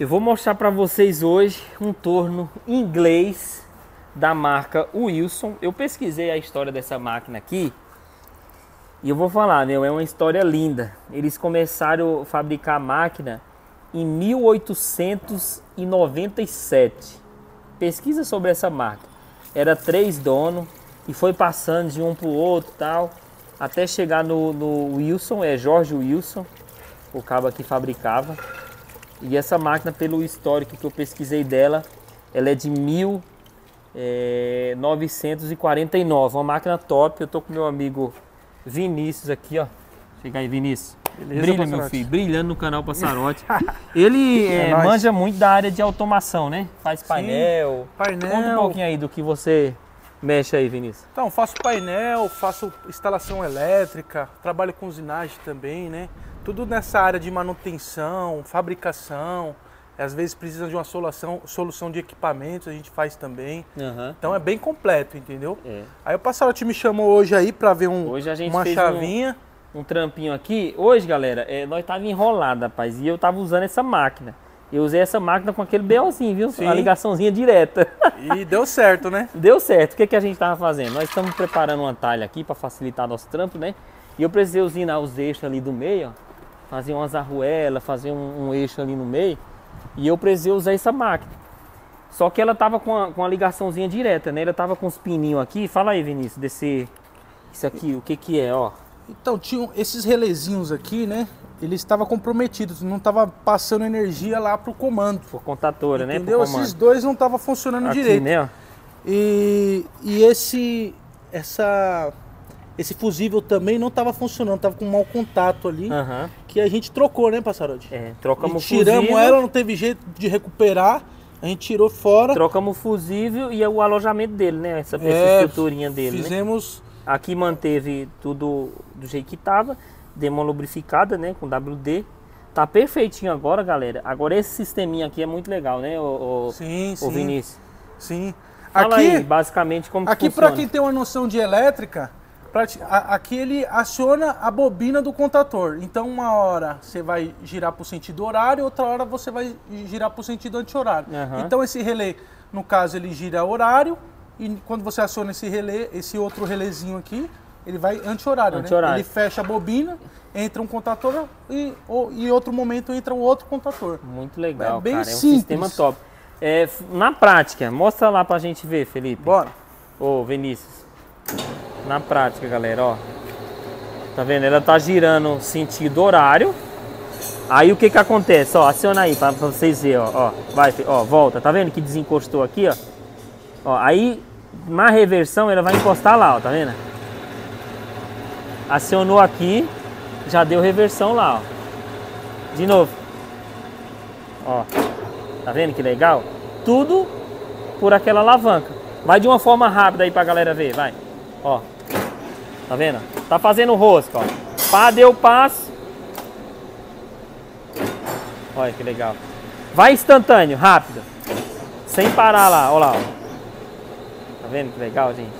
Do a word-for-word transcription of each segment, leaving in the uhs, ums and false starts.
Eu vou mostrar para vocês hoje um torno inglês da marca Wilson. Eu pesquisei a história dessa máquina aqui e eu vou falar, né? É uma história linda. Eles começaram a fabricar a máquina em mil oitocentos e noventa e sete. Pesquisa sobre essa marca. Era três donos e foi passando de um para o outro tal, até chegar no, no Wilson, é Jorge Wilson, o cabo que fabricava. E essa máquina, pelo histórico que eu pesquisei dela, ela é de mil novecentos e quarenta e nove, uma máquina top. Eu tô com meu amigo Vinícius aqui, ó. Chega aí, Vinícius. Beleza, brilha, Passarote, meu filho, brilhando no canal Passarote. Ele é, é manja muito da área de automação, né? Faz painel. Sim, painel. Conta um pouquinho aí do que você mexe aí, Vinícius. Então, faço painel, faço instalação elétrica, trabalho com usinagem também, né? Tudo nessa área de manutenção, fabricação, às vezes precisa de uma solução, solução de equipamentos, a gente faz também. Uhum. Então é bem completo, entendeu? É. Aí o Passarote me chamou hoje aí para ver um, hoje a gente uma fez chavinha. Um, um trampinho aqui. Hoje, galera, é, nós tava enrolado, rapaz, e eu tava usando essa máquina. Eu usei essa máquina com aquele BOzinho, viu? Sim. Uma ligaçãozinha direta. E deu certo, né? Deu certo. O que, que a gente tava fazendo? Nós estamos preparando uma talha aqui para facilitar nosso trampo, né? E eu precisei usinar os eixos ali do meio, ó. Fazer umas arruelas, fazer um, um eixo ali no meio. E eu precisei usar essa máquina. Só que ela tava com a, com a ligaçãozinha direta, né? Ela tava com os pininhos aqui. Fala aí, Vinícius, desse... Isso aqui, o que que é, ó? Então, tinha esses relezinhos aqui, né? Eles estavam comprometidos. Não tava passando energia lá pro comando. Por contatora, entendeu? Né? Entendeu? Esses dois não tava funcionando aqui, direito. Né? E, e esse... Essa... Esse fusível também não estava funcionando, estava com mau contato ali, uhum. Que a gente trocou, né, Passarote? É, trocamos o fusível. Tiramos ela, não teve jeito de recuperar, a gente tirou fora. Trocamos o fusível e o alojamento dele, né, essa, é, essa estruturinha dele, fizemos... né? Aqui manteve tudo do jeito que estava, deu uma lubrificada, né, com W D. Tá perfeitinho agora, galera. Agora esse sisteminha aqui é muito legal, né, o, o, sim, o sim. Vinícius? Sim. Fala aqui, aí, basicamente, como aqui, que funciona. Aqui, para quem tem uma noção de elétrica... Aqui ele aciona a bobina do contator. Então uma hora você vai girar para o sentido horário, outra hora você vai girar para o sentido anti-horário. Uhum. Então esse relé, no caso, ele gira horário. E quando você aciona esse relé, esse outro relézinho aqui, ele vai anti-horário, anti, né? Ele fecha a bobina, entra um contator e em outro momento entra o um outro contator. Muito legal, é bem, cara, simples. É um sistema top. É, na prática, mostra lá para a gente ver, Felipe. Bora. Ô, Vinícius. Na prática, galera, ó, tá vendo? Ela tá girando sentido horário. Aí o que que acontece? Ó, aciona aí para vocês verem, ó, ó, vai, ó, volta. Tá vendo que desencostou aqui, ó? Ó, aí na reversão ela vai encostar lá, ó, tá vendo? Acionou aqui, já deu reversão lá, ó. De novo. Ó, tá vendo que legal? Tudo por aquela alavanca. Vai de uma forma rápida aí pra galera ver, vai. Ó. Tá vendo? Tá fazendo rosca, ó. Pá, deu passo. Olha que legal. Vai instantâneo, rápido. Sem parar lá, ó lá, ó. Tá vendo que legal, gente?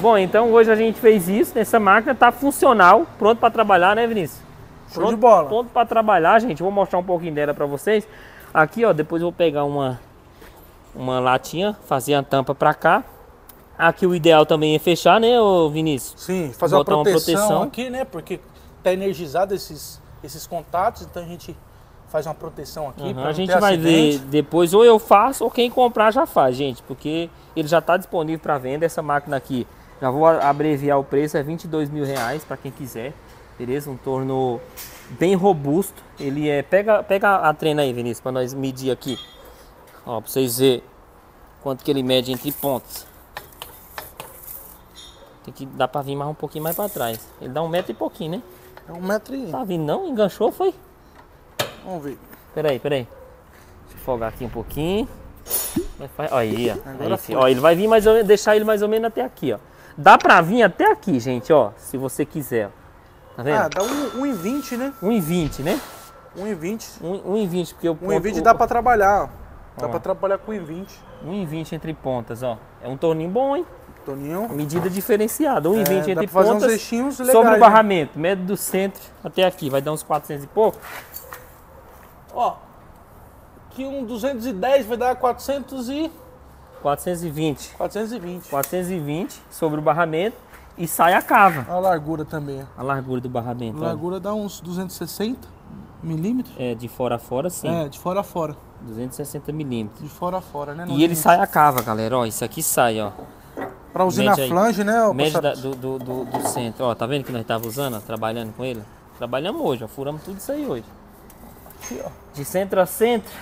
Bom, então hoje a gente fez isso nessa máquina. Tá funcional, pronto pra trabalhar, né, Vinícius? Show pronto, de bola. Pronto pra trabalhar, gente. Vou mostrar um pouquinho dela pra vocês. Aqui, ó, depois eu vou pegar uma, uma latinha, fazer a tampa pra cá. Aqui o ideal também é fechar, né, Vinícius? Sim, fazer uma proteção, uma proteção aqui, né? Porque tá energizado esses, esses contatos, então a gente faz uma proteção aqui. Uhum, pra a gente vai acidente. Ver depois, ou eu faço, ou quem comprar já faz, gente. Porque ele já tá disponível para venda, essa máquina aqui. Já vou abreviar o preço, é vinte e dois mil reais para quem quiser. Beleza? Um torno bem robusto. Ele é... Pega, pega a trena aí, Vinícius, para nós medir aqui. Ó, para vocês verem quanto que ele mede entre pontos. Tem que dar pra vir mais um pouquinho mais pra trás. Ele dá um metro e pouquinho, né? É um metro e... Tá vindo não? Enganchou, foi? Vamos ver. Peraí, peraí. Deixa eu folgar aqui um pouquinho. Olha aí, ó. Agora aí, ó, ele vai vir mais ou menos, deixar ele mais ou menos até aqui, ó. Dá pra vir até aqui, gente, ó. Se você quiser. Tá vendo? Ah, dá um e vinte, né? um e vinte, né? um e vinte. um e vinte, porque eu ponto... um e vinte dá pra trabalhar, ó. Dá ó. Pra trabalhar com um e vinte. um e vinte entre pontas, ó. É um torninho bom, hein? Toninho. Medida diferenciada, um e vinte é, entre pontas, legais, sobre o barramento, né? Médio do centro até aqui, vai dar uns quatrocentos e pouco. Ó, aqui um duzentos e dez, vai dar quatrocentos e... quatrocentos e vinte. quatrocentos e vinte. quatrocentos e vinte sobre o barramento e sai a cava. A largura também. A largura do barramento. A largura olha. Dá uns duzentos e sessenta milímetros. É, de fora a fora sim. É, de fora a fora. duzentos e sessenta milímetros. De fora a fora, né? E ele gente... sai a cava, galera, ó, isso aqui sai, ó. Pra usar a flange, né? Média da, do, do, do, do centro, ó, tá vendo que nós tava usando, ó, trabalhando com ele? Trabalhamos hoje, ó, furamos tudo isso aí hoje. Aqui, ó. De centro a centro,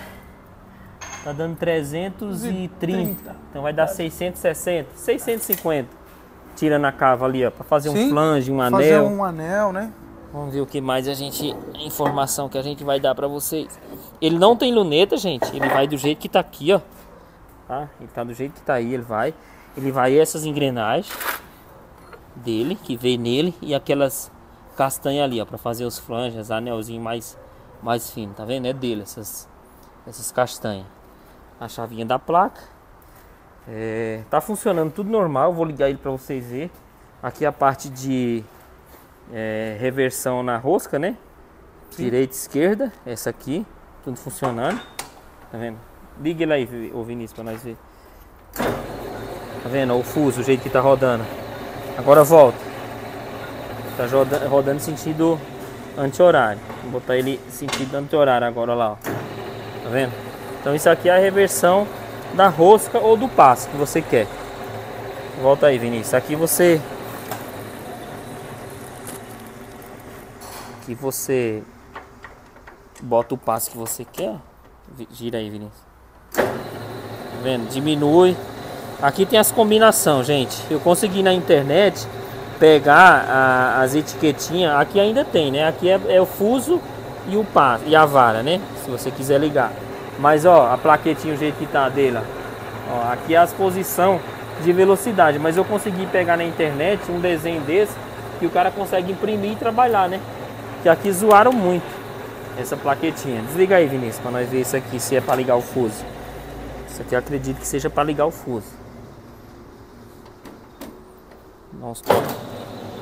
tá dando trezentos e trinta, então vai dar seiscentos e sessenta, seiscentos e cinquenta. Tira na cava ali, ó, pra fazer sim, um flange, um anel. Fazer um anel, né? Vamos ver o que mais a gente, a informação que a gente vai dar pra vocês. Ele não tem luneta, gente, ele vai do jeito que tá aqui, ó. Tá? Ele tá do jeito que tá aí, ele vai. Ele vai essas engrenagens dele, que veio nele, e aquelas castanhas ali, ó, pra fazer os franjas, anelzinho mais, mais fino, tá vendo? É dele, essas, essas castanhas. A chavinha da placa. É, tá funcionando tudo normal, vou ligar ele pra vocês verem. Aqui a parte de é, reversão na rosca, né? Sim. Direita e esquerda, essa aqui, tudo funcionando. Tá vendo? Liga ele aí, ô Vinícius, pra nós ver. Tá vendo? O fuso, o jeito que tá rodando. Agora volta. Tá rodando sentido anti-horário. Vou botar ele sentido anti-horário agora lá, ó. Tá vendo? Então isso aqui é a reversão da rosca ou do passo que você quer. Volta aí, Vinícius. Aqui você... Aqui você... Bota o passo que você quer. Gira aí, Vinícius. Tá vendo? Diminui. Aqui tem as combinações, gente. Eu consegui na internet pegar a, as etiquetinhas. Aqui ainda tem, né? Aqui é, é o fuso e o pá, e a vara, né? Se você quiser ligar. Mas, ó, a plaquetinha, o jeito que tá dele, ó. Aqui é as posições de velocidade. Mas eu consegui pegar na internet um desenho desse que o cara consegue imprimir e trabalhar, né? Que aqui zoaram muito essa plaquetinha. Desliga aí, Vinícius, pra nós ver isso aqui, se é pra ligar o fuso. Isso aqui eu acredito que seja pra ligar o fuso.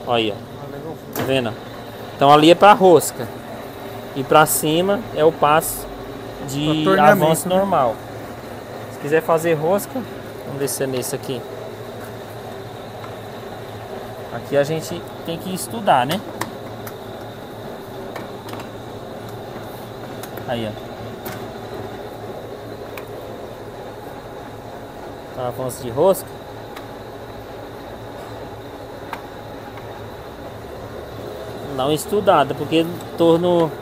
Olha aí, ó. Tá vendo? Então ali é pra rosca. E pra cima é o passo de avanço normal. Se quiser fazer rosca, vamos descer nesse aqui. Aqui a gente tem que estudar, né? Aí, ó. Então, avanço de rosca. Dá uma estudada, porque torno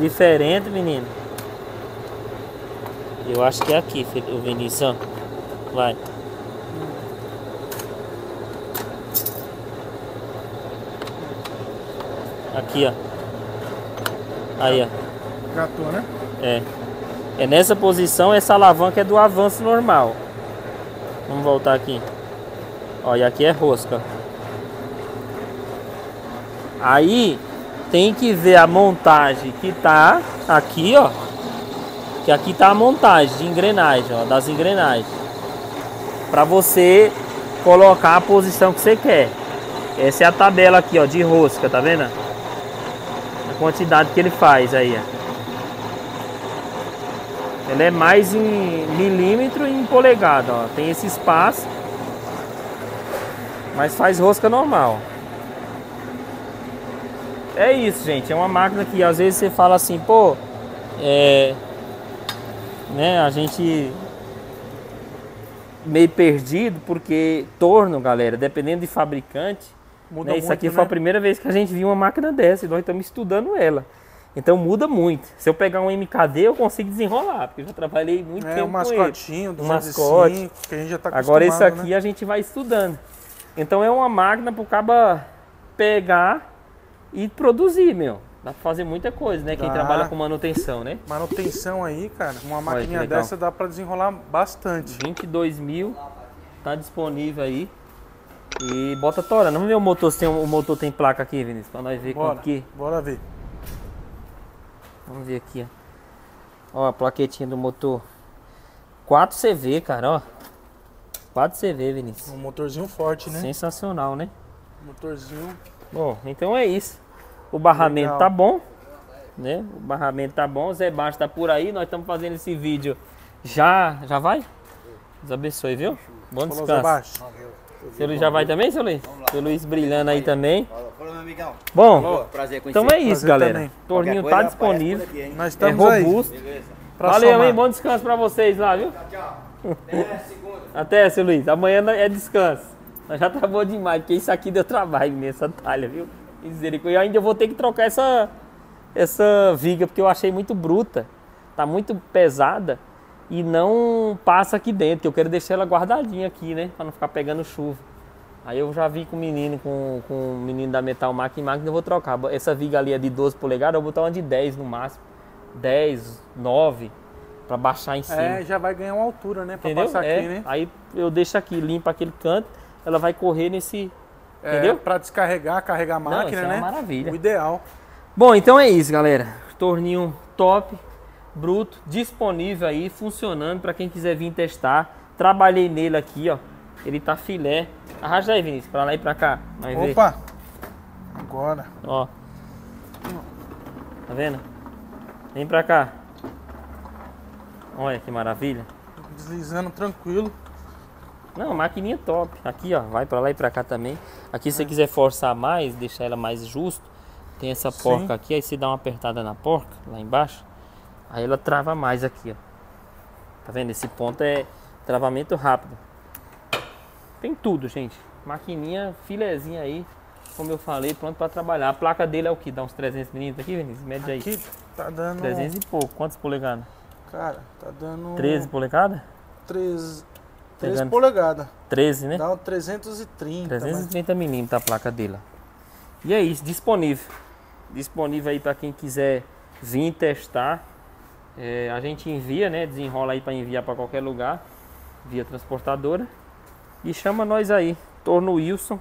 diferente, menino. Eu acho que é aqui, o Vinícius. Vai. Aqui, ó. Aí, ó. Gatou, né? É. É nessa posição, essa alavanca é do avanço normal. Vamos voltar aqui. Ó, e aqui é rosca. Aí tem que ver a montagem que tá aqui, ó. Que aqui tá a montagem de engrenagem, ó, das engrenagens. Pra você colocar a posição que você quer. Essa é a tabela aqui, ó, de rosca, tá vendo? A quantidade que ele faz aí, ó. Ela é mais em milímetro e em polegada, ó. Tem esse espaço. Mas faz rosca normal. É isso, gente, é uma máquina que às vezes você fala assim, pô, é, né, a gente meio perdido, porque torno, galera, dependendo de fabricante, muda, né, isso muito, aqui, né? Foi a primeira vez que a gente viu uma máquina dessa e nós estamos estudando ela, então muda muito. Se eu pegar um M K D eu consigo desenrolar, porque eu já trabalhei muito é, tempo um mascotinho, com ele. Mascotinho, que a gente já tá acostumado. Agora isso aqui, né? A gente vai estudando, então é uma máquina pro caba pegar... E produzir, meu. Dá pra fazer muita coisa, né? Quem dá. Trabalha com manutenção, né? Manutenção aí, cara. Uma maquininha dessa dá pra desenrolar bastante. vinte e dois mil. Tá disponível aí. E bota torando. Vamos ver o motor, se tem, o motor tem placa aqui, Vinícius. Pra nós ver quanto que... Bora ver. Vamos ver aqui, ó. Ó, a plaquetinha do motor. quatro C V, cara, ó. quatro C V, Vinícius. Um motorzinho forte, né? Sensacional, né? Motorzinho... Bom, então é isso. O barramento tá bom, né? O barramento tá bom, o Zé Baixo tá por aí. Nós estamos fazendo esse vídeo. Já, já vai? Deus abençoe, viu? Bom descanso. Seu Luiz já vai também, seu Luiz? Seu Luiz brilhando aí também. Bom, então é isso, galera. O torninho tá disponível. Nós estamos robustos. Valeu, hein? Bom descanso pra vocês lá, viu? Tchau, tchau. Até, seu Luiz. Amanhã é descanso. Nós já tá bom demais, porque isso aqui deu trabalho nessa talha, viu? E ainda eu vou ter que trocar essa, essa viga, porque eu achei muito bruta. Tá muito pesada e não passa aqui dentro, que eu quero deixar ela guardadinha aqui, né? Pra não ficar pegando chuva. Aí eu já vi com o menino, com, com o menino da Metal Mach, em máquina eu vou trocar. Essa viga ali é de doze polegadas, eu vou botar uma de dez no máximo. dez, nove, pra baixar em cima. É, já vai ganhar uma altura, né? Pra entendeu? Passar é, aqui, né? Aí eu deixo aqui, limpo aquele canto, ela vai correr nesse... É, entendeu? Pra descarregar, carregar a máquina, não, isso é uma né? maravilha. O ideal. Bom, então é isso, galera. Torninho top. Bruto, disponível aí, funcionando para quem quiser vir testar. Trabalhei nele aqui, ó. Ele tá filé. Arrasta aí, Vinícius, para lá e para cá. Vai opa! Ver. Agora. Ó. Tá vendo? Vem para cá. Olha que maravilha. Deslizando tranquilo. Não, maquininha top. Aqui, ó, vai para lá e para cá também. Aqui se é. Você quiser forçar mais, deixar ela mais justo, tem essa porca sim. Aqui, aí você dá uma apertada na porca lá embaixo. Aí ela trava mais aqui, ó. Tá vendo? Esse ponto é travamento rápido. Tem tudo, gente. Maquininha, filezinha aí, como eu falei, pronto pra trabalhar. A placa dele é o que? Dá uns trezentos milímetros aqui, Vinícius? Mede aí. Aqui tá dando... trezentos e pouco. Quantas polegadas? Cara, tá dando... treze polegadas? treze polegadas. treze, né? Dá trezentos e trinta. trezentos e trinta milímetros a placa dele. E é isso, disponível. Disponível aí pra quem quiser vir testar. É, a gente envia, né? Desenrola aí para enviar para qualquer lugar via transportadora. E chama nós aí, Torno Wilson,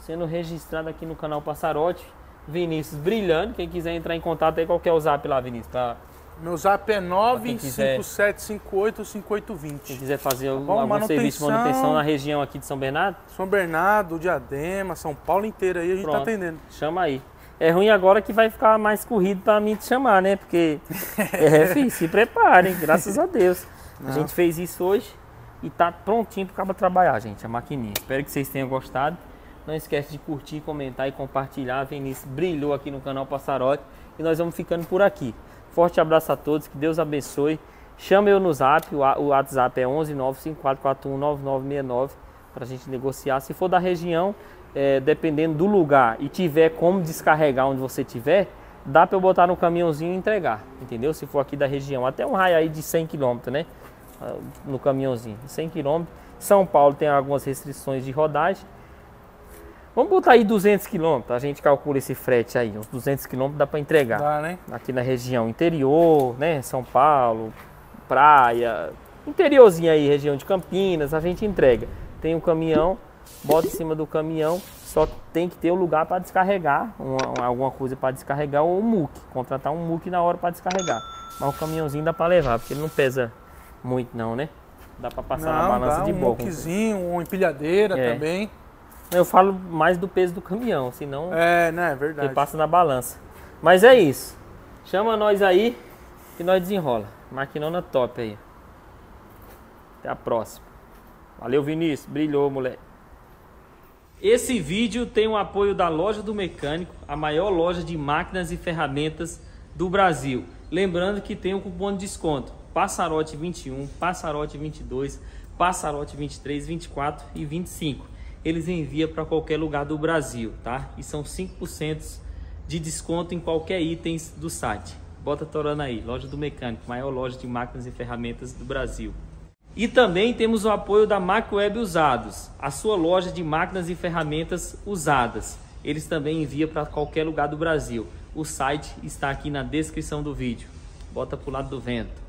sendo registrado aqui no canal Passarote. Vinícius brilhando. Quem quiser entrar em contato aí, qual que é o zap lá, Vinícius? Tá? Meu zap é nove cinco sete cinco oito cinco oito dois zero. Quem quiser fazer tá bom, algum manutenção, serviço de manutenção na região aqui de São Bernardo? São Bernardo, Diadema, São Paulo inteira aí, a gente pronto, tá atendendo. Chama aí. É ruim agora que vai ficar mais corrido para mim te chamar, né? Porque é, filho, se preparem, graças a Deus. Não. A gente fez isso hoje e tá prontinho para trabalhar, gente, a maquininha. Espero que vocês tenham gostado. Não esquece de curtir, comentar e compartilhar. A Vinícius brilhou aqui no canal Passarote e nós vamos ficando por aqui. Forte abraço a todos, que Deus abençoe. Chama eu no zap, o WhatsApp é onze nove cinco quatro quatro um nove nove seis nove para a gente negociar. Se for da região... É, dependendo do lugar e tiver como descarregar onde você tiver, dá para eu botar no caminhãozinho e entregar, entendeu? Se for aqui da região, até um raio aí de cem quilômetros, né? No caminhãozinho, cem quilômetros. São Paulo tem algumas restrições de rodagem. Vamos botar aí duzentos quilômetros, a gente calcula esse frete aí, uns duzentos quilômetros dá para entregar. Dá, né? Aqui na região interior, né? São Paulo, praia, interiorzinho aí, região de Campinas, a gente entrega. Tem um caminhão. Bota em cima do caminhão, só tem que ter um lugar para descarregar, uma, alguma coisa para descarregar ou um muque, contratar um muque na hora para descarregar. Mas o caminhãozinho dá para levar, porque ele não pesa muito não, né? Dá para passar não, na balança dá, de boa. Um muquezinho, uma empilhadeira é. Também. Eu falo mais do peso do caminhão, senão é, né, é verdade. Ele passa na balança. Mas é isso, chama nós aí que nós desenrola. Maquinona top aí. Até a próxima. Valeu, Vinícius, brilhou, moleque. Esse vídeo tem o apoio da Loja do Mecânico, a maior loja de máquinas e ferramentas do Brasil. Lembrando que tem um cupom de desconto, Passarote vinte e um, Passarote vinte e dois, Passarote vinte e três, vinte e quatro e vinte e cinco. Eles enviam para qualquer lugar do Brasil, tá? E são cinco por cento de desconto em qualquer item do site. Bota torando aí, Loja do Mecânico, maior loja de máquinas e ferramentas do Brasil. E também temos o apoio da MacWeb Usados, a sua loja de máquinas e ferramentas usadas. Eles também enviam para qualquer lugar do Brasil. O site está aqui na descrição do vídeo. Bota pro lado do vento.